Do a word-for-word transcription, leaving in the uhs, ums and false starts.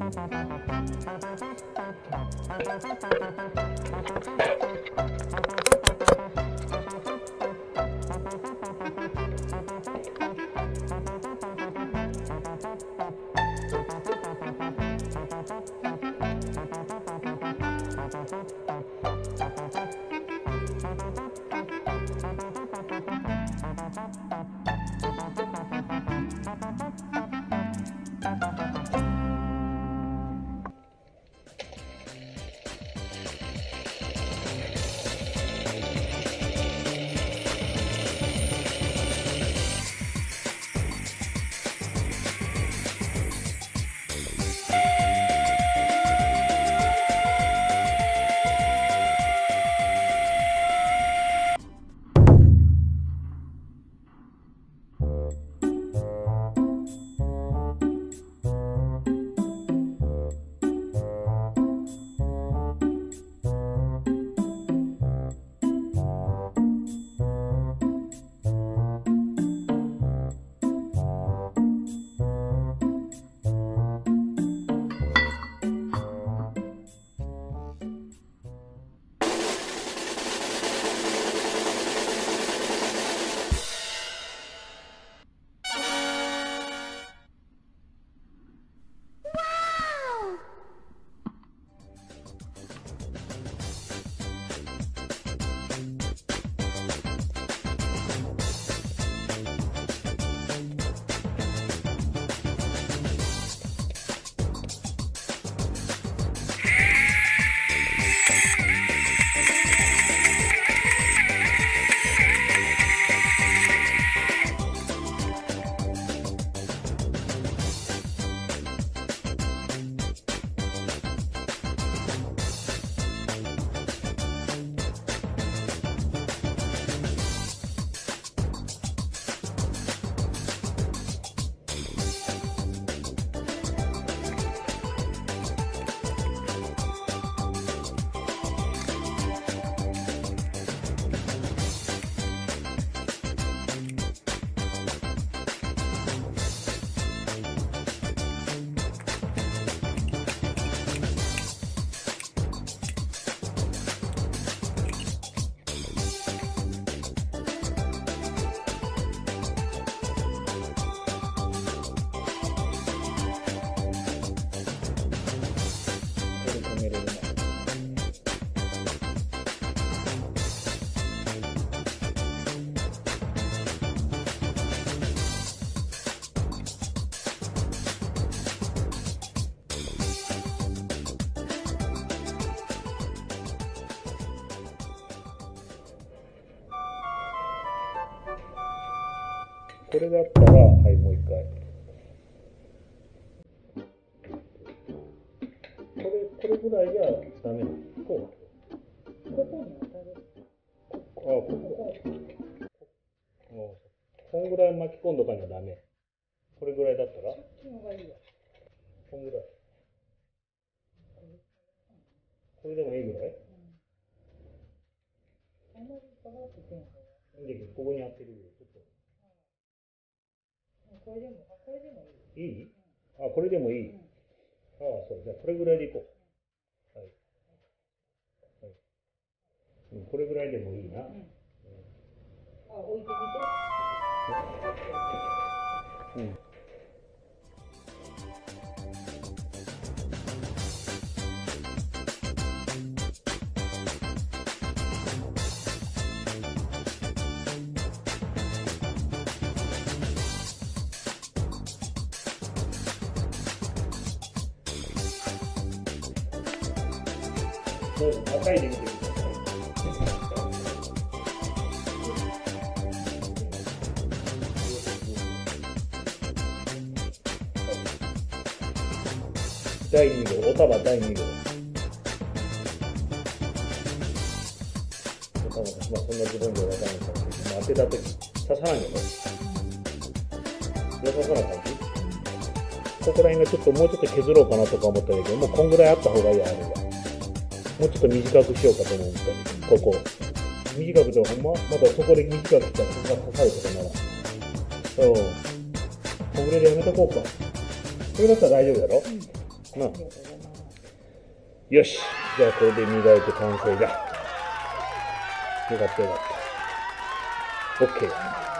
これだったら、はい、もう一回。これ、これぐらいじゃダメ。こう。ここに当たる。あ、ここ。もう、こんぐらい巻き込んどかにはダメ。これぐらいだったら。こんぐらい。これでもいいぐらい。ここに当てるよ。これでも、あ、これでもいい。いい？あ、これでもいい。あ、そう、じゃあこれぐらいでいこう。はい。はい。これぐらいでもいいな。あ、置いてみて。うん。赤いで見てください。だいに号、お束だいに号。お束、まあ、そんな自分では分からないかもしれないけど、まあ、当てたとき、刺さないよね。良さそうな感じ。ここら辺がちょっともうちょっと削ろうかなとか思ったんだけど、もうこんぐらいあった方がいい、あれは。もうちょっと短くしようかと思うんですけど、ここ短くてもほんままだそこで短くしたらそんな刺さるとかなら、うん、これでやめとこうか。それだったら大丈夫だろ、うん、ですの。よし、じゃあこれで磨いて完成だ。よかったよかった。OK。